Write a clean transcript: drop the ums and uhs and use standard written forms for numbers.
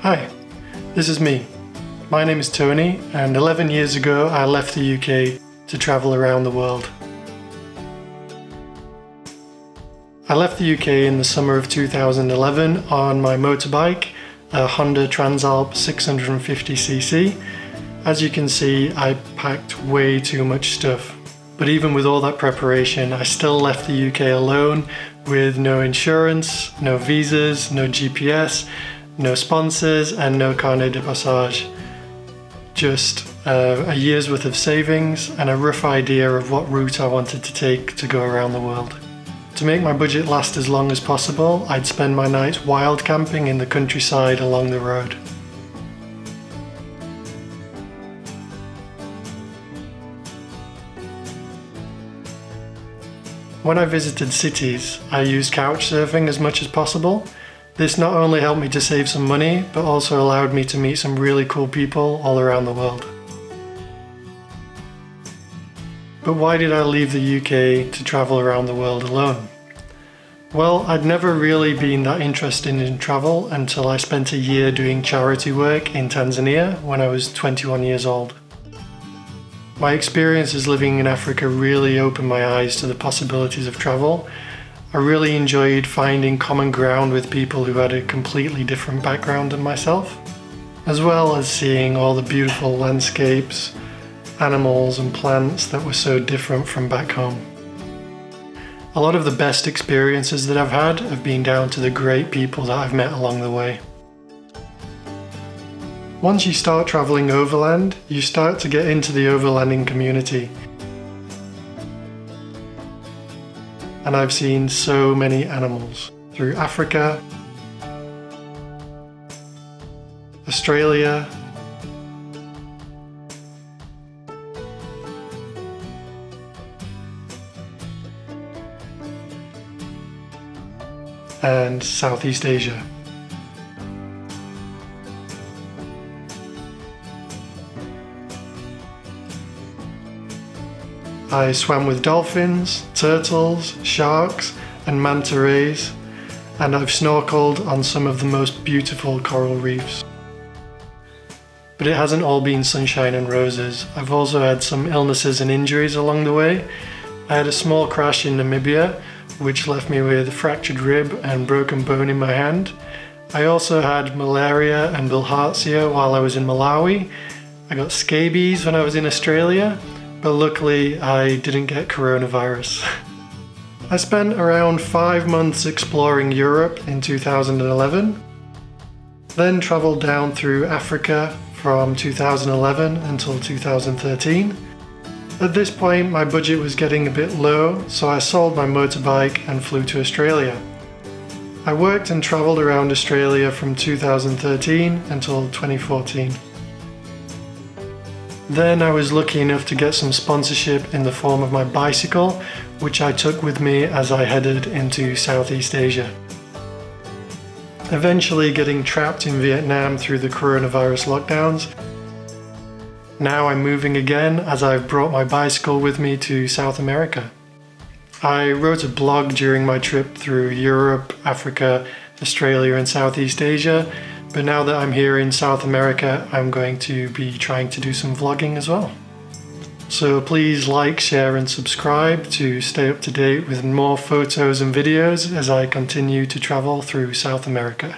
Hi, this is me. My name is Tony, and 11 years ago I left the UK to travel around the world. I left the UK in the summer of 2011 on my motorbike, a Honda Transalp 650cc. As you can see, I packed way too much stuff. But even with all that preparation, I still left the UK alone with no insurance, no visas, no GPS, no sponsors and no carnet de passage. Just a year's worth of savings and a rough idea of what route I wanted to take to go around the world. To make my budget last as long as possible, I'd spend my nights wild camping in the countryside along the road. When I visited cities, I used couchsurfing as much as possible. This not only helped me to save some money, but also allowed me to meet some really cool people all around the world. But why did I leave the UK to travel around the world alone? Well, I'd never really been that interested in travel until I spent a year doing charity work in Tanzania when I was 21 years old. My experiences living in Africa really opened my eyes to the possibilities of travel. I really enjoyed finding common ground with people who had a completely different background than myself, as well as seeing all the beautiful landscapes, animals and plants that were so different from back home. A lot of the best experiences that I've had have been down to the great people that I've met along the way. Once you start traveling overland, you start to get into the overlanding community. And I've seen so many animals through Africa, Australia, and Southeast Asia. I swam with dolphins, turtles, sharks and manta rays, and I've snorkeled on some of the most beautiful coral reefs. But it hasn't all been sunshine and roses. I've also had some illnesses and injuries along the way. I had a small crash in Namibia, which left me with a fractured rib and broken bone in my hand. I also had malaria and bilharzia while I was in Malawi. I got scabies when I was in Australia. But luckily I didn't get coronavirus. I spent around 5 months exploring Europe in 2011, then travelled down through Africa from 2011 until 2013. At this point my budget was getting a bit low, so I sold my motorbike and flew to Australia. I worked and travelled around Australia from 2013 until 2014. Then I was lucky enough to get some sponsorship in the form of my bicycle, which I took with me as I headed into Southeast Asia. Eventually getting trapped in Vietnam through the coronavirus lockdowns. Now I'm moving again as I've brought my bicycle with me to South America. I wrote a blog during my trip through Europe, Africa, Australia and Southeast Asia. But now that I'm here in South America, I'm going to be trying to do some vlogging as well. So please like, share and subscribe to stay up to date with more photos and videos as I continue to travel through South America.